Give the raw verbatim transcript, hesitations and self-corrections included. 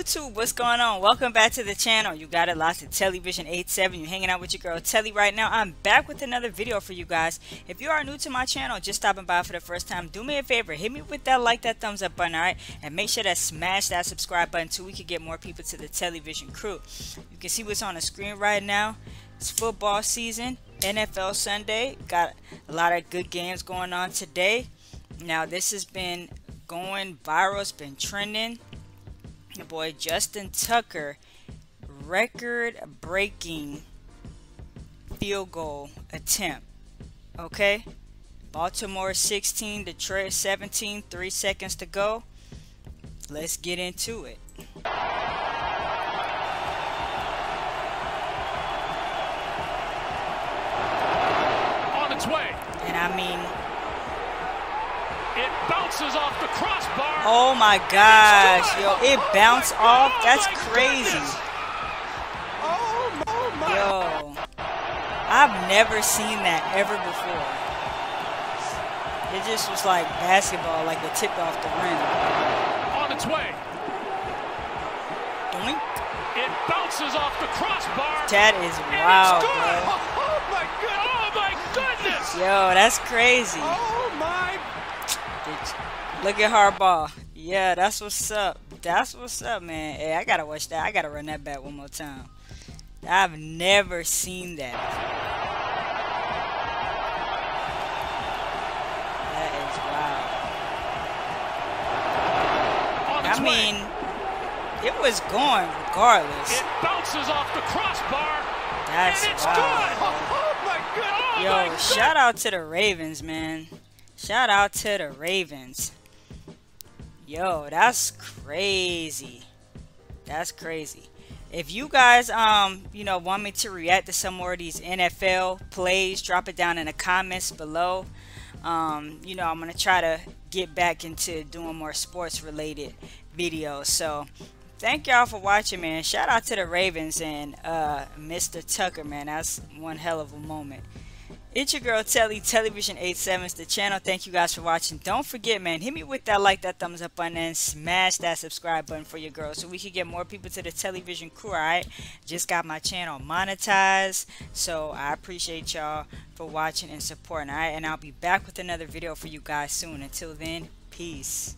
YouTube, what's going on? Welcome back to the channel. You got it locked at Television eighty-seven. You're hanging out with your girl Telly right now. I'm back with another video for you guys. If you are new to my channel, just stopping by for the first time, do me a favor, hit me with that like, that thumbs up button, alright? And make sure to smash that subscribe button too. We can get more people to the Television crew. You can see what's on the screen right now. It's football season, N F L Sunday. Got a lot of good games going on today. Now this has been going viral, it's been trending. Your boy Justin Tucker, record-breaking field goal attempt. Okay, Baltimore sixteen, Detroit seventeen, three seconds to go. Let's get into it. On its way, and I mean. It bounces off the crossbar. Oh my gosh, yo, it bounced off. That's crazy. Oh my. Yo, I've never seen that ever before. It just was like basketball, like it tipped off the rim. On its way. Doink. It bounces off the crossbar. That is wild, bro. Oh my goodness. Oh my goodness. Yo, that's crazy. Oh my. Look at Harbaugh. Yeah, that's what's up. That's what's up, man. Hey, I gotta watch that. I gotta run that back one more time. I've never seen that. That is wild. I mean, it was going regardless. It bounces off the crossbar. That's wild. Yo, shout out to the Ravens, man. Shout out to the Ravens. Yo, that's crazy. That's crazy. If you guys, um, you know, want me to react to some more of these N F L plays, drop it down in the comments below. Um, you know, I'm going to try to get back into doing more sports-related videos. So, thank y'all for watching, man. Shout out to the Ravens and uh, Mister Tucker, man. That's one hell of a moment. It's your girl Telly, Television eighty-seven is the channel. Thank you guys for watching. Don't forget, man, hit me with that like, that thumbs up button, and smash that subscribe button for your girl so we can get more people to the Television crew, all right? Just got my channel monetized, so I appreciate y'all for watching and supporting, all right? And I'll be back with another video for you guys soon. Until then, peace.